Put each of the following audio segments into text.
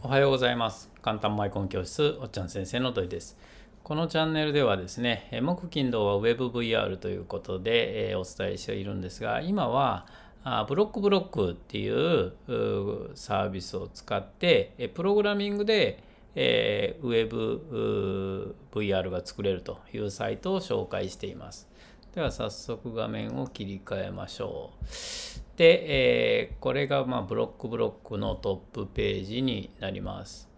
おはようございます。簡単マイコン教室、おっちゃん先生の土井です。このチャンネルではですね、木金土は WebVR ということでお伝えしているんですが、今はブロックっていうサービスを使ってプログラミングでWebVR が作れるというサイトを紹介しています。では早速画面を切り替えましょう。で、これがブロックのトップページになります。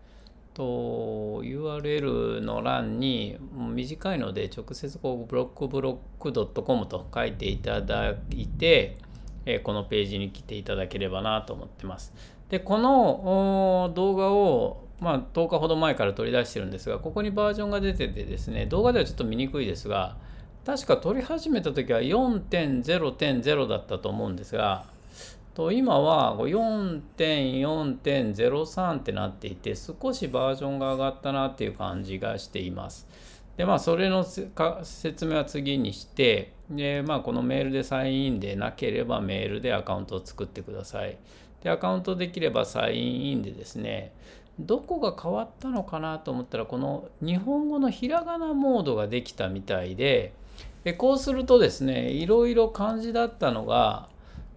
と URL の欄に短いので直接こうブロック.com と書いていただいて、このページに来ていただければなと思ってます。で、この動画を10日ほど前から取り出してるんですが、ここにバージョンが出ててですね、動画ではちょっと見にくいですが、確か撮り始めた時は 4.0.0 だったと思うんですが、今は 4.4.03 ってなっていて、少しバージョンが上がったなっていう感じがしています。で、それの説明は次にして、で、このメールでサインインでなければメールでアカウントを作ってください。で、アカウントできればサインインでですね、どこが変わったのかなと思ったら、この日本語のひらがなモードができたみたいで、こうするとですね、いろいろ漢字だったのが、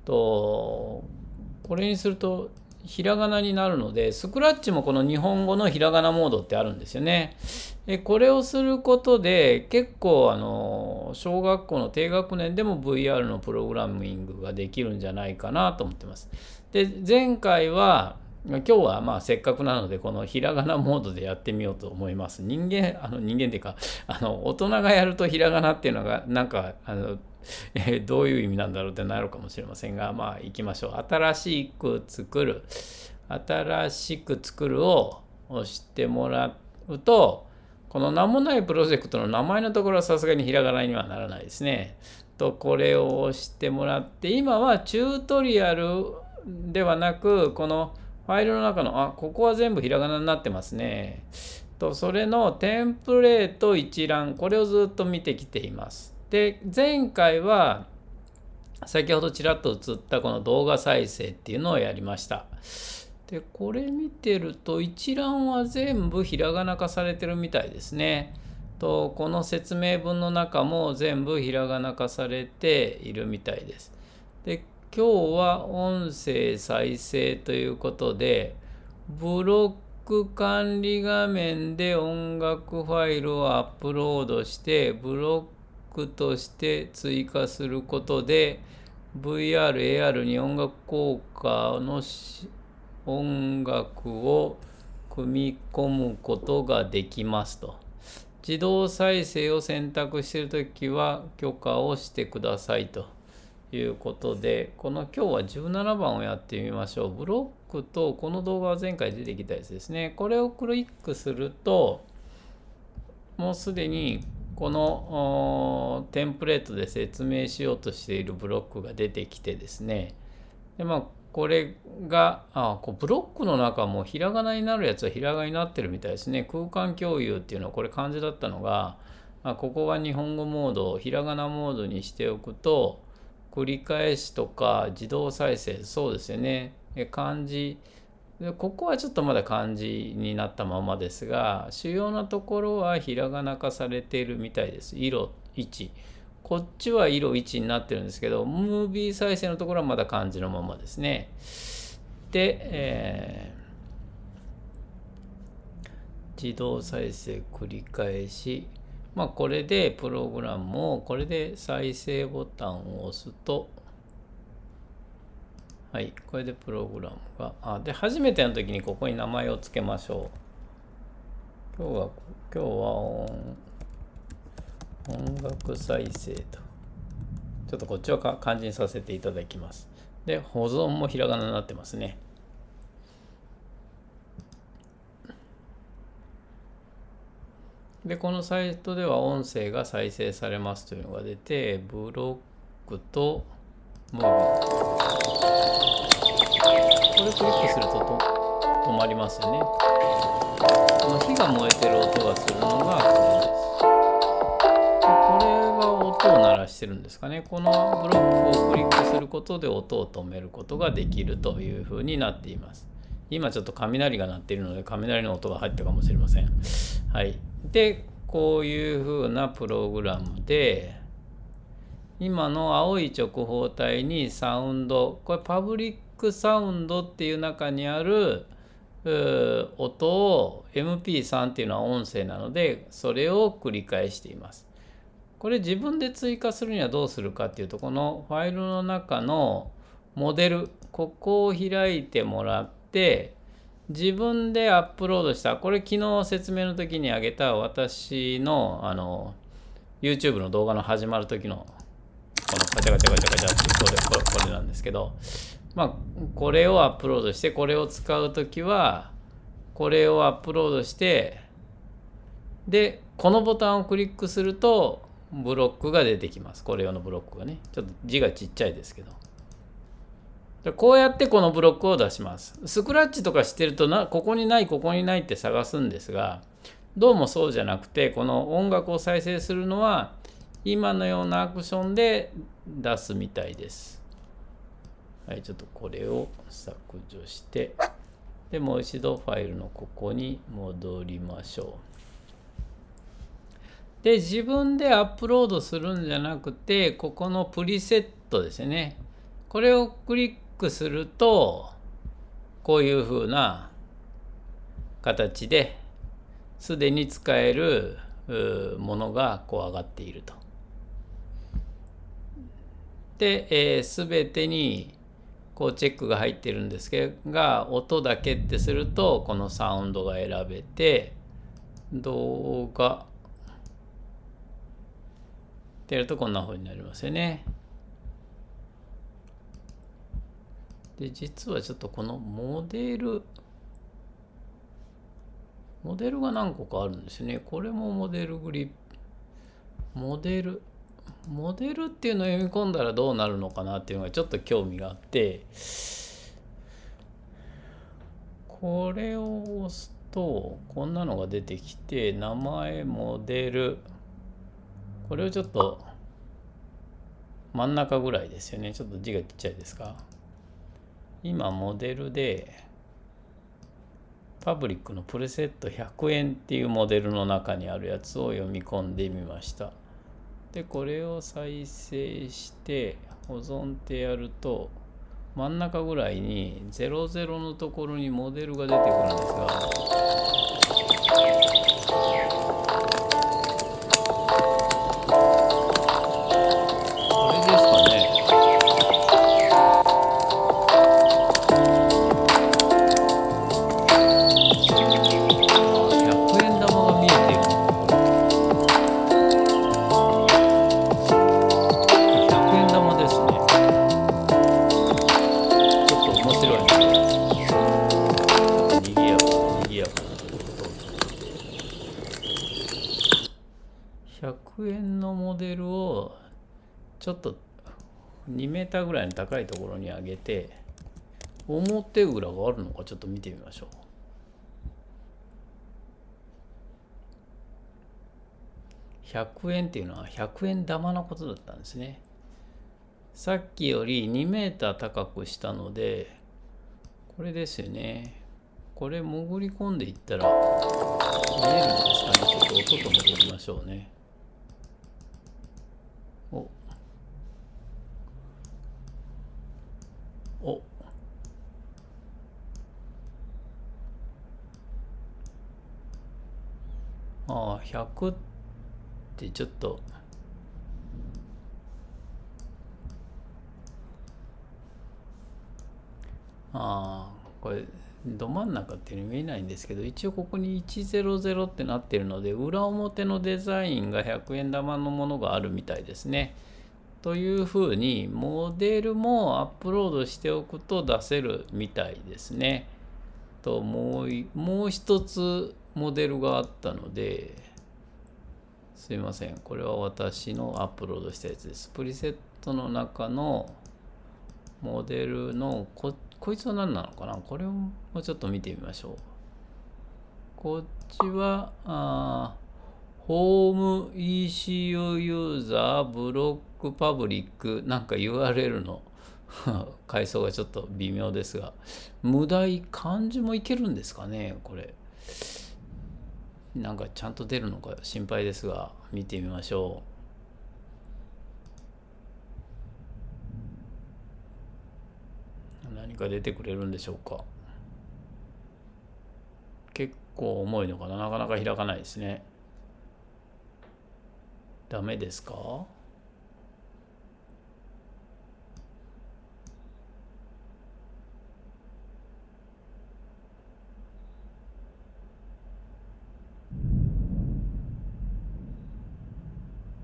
これにするとひらがなになるので、スクラッチもこの日本語のひらがなモードってあるんですよね。これをすることで、結構小学校の低学年でも VR のプログラミングができるんじゃないかなと思ってます。で、前回は、今日はせっかくなのでこのひらがなモードでやってみようと思います。人間っていうか大人がやるとひらがなっていうのがなんかどういう意味なんだろうってなるかもしれませんが、いきましょう。新しく作るを押してもらうと、この名もないプロジェクトの名前のところはさすがにひらがなにはならないですね。これを押してもらって、今はチュートリアルではなくこのファイルの中の、ここは全部ひらがなになってますね。それのテンプレート一覧、これをずっと見てきています。で、前回は、先ほどちらっと映ったこの動画再生っていうのをやりました。で、これ見てると、一覧は全部ひらがな化されてるみたいですね。この説明文の中も全部ひらがな化されているみたいです。で、今日は音声再生ということで、ブロック管理画面で音楽ファイルをアップロードして、ブロックとして追加することで、VR、AR に音楽効果の音楽を組み込むことができますと。自動再生を選択しているときは許可をしてくださいと。いうことで、この今日は17番をやってみましょう。ブロックと、この動画は前回出てきたやつですね。これをクリックすると、もうすでにこのテンプレートで説明しようとしているブロックが出てきてですね。で、これがブロックの中もひらがなになるやつはひらがなになってるみたいですね。空間共有っていうのはこれ漢字だったのが、ここは日本語モードをひらがなモードにしておくと、繰り返しとか自動再生、そうですよね。漢字。ここはちょっとまだ漢字になったままですが、主要なところはひらがな化されているみたいです。色1。こっちは色1になってるんですけど、ムービー再生のところはまだ漢字のままですね。で、自動再生繰り返し。これでプログラムを、これで再生ボタンを押すと、はい、これでプログラムが、で、初めての時にここに名前を付けましょう。今日は音楽再生と。ちょっとこっちは漢字にさせていただきます。で、保存もひらがなになってますね。で、このサイトでは音声が再生されますというのが出て、ブロックとムービー。これをクリックすると止まりますよね。この火が燃えてる音がするのがこれです。これが音を鳴らしてるんですかね。このブロックをクリックすることで音を止めることができるというふうになっています。今ちょっと雷が鳴っているので、雷の音が入ったかもしれません。はい。で、こういうふうなプログラムで、今の青い直方体にサウンド、これパブリックサウンドっていう中にある音を MP3 っていうのは音声なので、それを繰り返しています。これ自分で追加するにはどうするかっていうと、このファイルの中のモデル、ここを開いてもらって、自分でアップロードした、これ昨日説明の時にあげた私のYouTube の動画の始まる時のこのガチャガチャガチャガチャっていうこれなんですけど、まあこれをアップロードして、これを使うときはこれをアップロードして、でこのボタンをクリックするとブロックが出てきます。これ用のブロックがね、ちょっと字がちっちゃいですけど、こうやってこのブロックを出します。スクラッチとかしてるとここにないここにないって探すんですが、どうもそうじゃなくて、この音楽を再生するのは今のようなアクションで出すみたいです。はい、ちょっとこれを削除して、で、もう一度ファイルのここに戻りましょう。で、自分でアップロードするんじゃなくて、ここのプリセットですね。これをクリックすると、こういうふうな形で、すでに使えるものがこう上がっていると。で、全てにこうチェックが入ってるんですが、音だけってするとこのサウンドが選べて、動画ってやるとこんな風になりますよね。で、実はちょっとこのモデルが何個かあるんですね。これもモデルグリップ。モデルっていうのを読み込んだらどうなるのかなっていうのがちょっと興味があって、これを押すと、こんなのが出てきて、名前、モデル。これをちょっと真ん中ぐらいですよね。ちょっと字がちっちゃいですか。今、モデルで、パブリックのプレセット100円っていうモデルの中にあるやつを読み込んでみました。で、これを再生して保存ってやると、真ん中ぐらいに00のところにモデルが出てくるんですが、これですかね。100円のモデルをちょっと2メーターぐらいの高いところに上げて、表裏があるのかちょっと見てみましょう。100円っていうのは100円玉のことだったんですね。さっきより2メーター高くしたので、これですよね。これ潜り込んでいったら見えるんですかね。ちょっと音と戻りましょうね。おああ、100ってちょっとこれど真ん中っていうの見えないんですけど、一応ここに100ってなってるので、裏表のデザインが100円玉のものがあるみたいですね。というふうにモデルもアップロードしておくと出せるみたいですね。ともう一つモデルがあったので、すいません、これは私のアップロードしたやつです。プリセットの中のモデルのこいつは何なのかな。これをもうちょっと見てみましょう。こっちはホーム ECU ユーザーブロックパブリックなんか URL の階層がちょっと微妙ですが、無題漢字もいけるんですかね、これ。なんかちゃんと出るのか心配ですが、見てみましょう。何か出てくれるんでしょうか。結構重いのかな、なかなか開かないですね。ダメですか？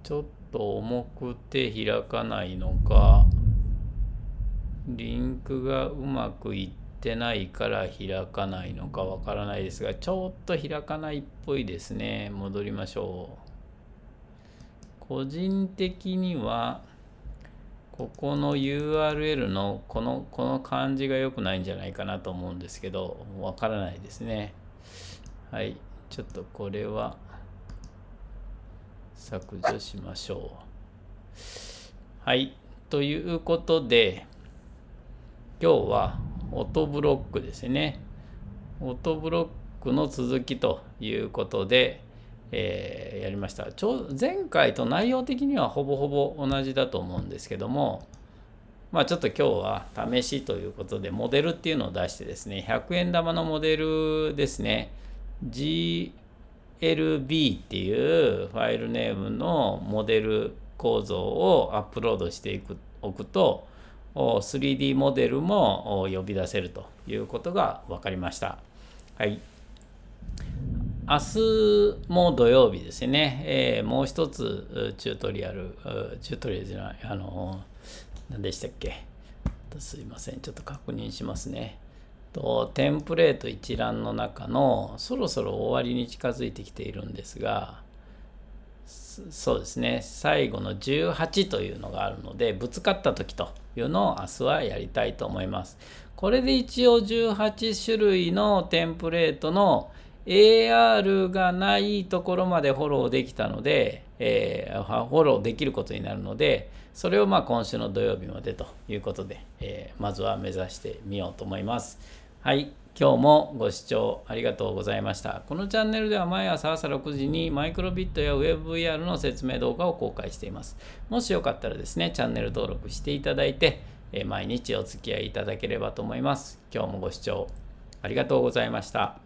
ちょっと重くて開かないのか、リンクがうまくいってないから開かないのかわからないですが、ちょっと開かないっぽいですね。戻りましょう。個人的にはここの URL のこの感じが良くないんじゃないかなと思うんですけど、わからないですね。はい、ちょっとこれは削除しましょう。はい、ということで、今日は音ブロックですね。音ブロックの続きということで、やりました。前回と内容的にはほぼほぼ同じだと思うんですけども、まあちょっと今日は試しということで、モデルっていうのを出してですね、100円玉のモデルですね、GLB っていうファイルネームのモデル構造をアップロードしておくと、3D モデルも呼び出せるということが分かりました。はい。明日も土曜日ですね、もう一つチュートリアルじゃない、何でしたっけ、すいません、ちょっと確認しますね。テンプレート一覧の中の、そろそろ終わりに近づいてきているんですが、そうですね、最後の18というのがあるので、ぶつかった時というのを明日はやりたいと思います。これで一応18種類のテンプレートのAR がないところまでフォローできたので、フォローできることになるので、それをまあ今週の土曜日までということで、まずは目指してみようと思います。はい、今日もご視聴ありがとうございました。このチャンネルでは毎朝朝6時にマイクロビットや WebVR の説明動画を公開しています。もしよかったらですね、チャンネル登録していただいて、毎日お付き合いいただければと思います。今日もご視聴ありがとうございました。